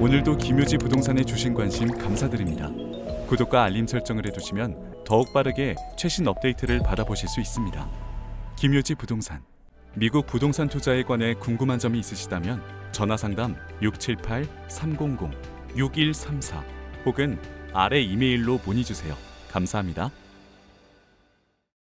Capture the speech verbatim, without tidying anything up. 오늘도 김효지 부동산에 주신 관심 감사드립니다. 구독과 알림 설정을 해두시면 더욱 빠르게 최신 업데이트를 받아보실 수 있습니다. 김효지 부동산, 미국 부동산 투자에 관해 궁금한 점이 있으시다면 전화상담 육칠팔 삼공공 육일삼사 혹은 아래 이메일로 문의주세요. 감사합니다.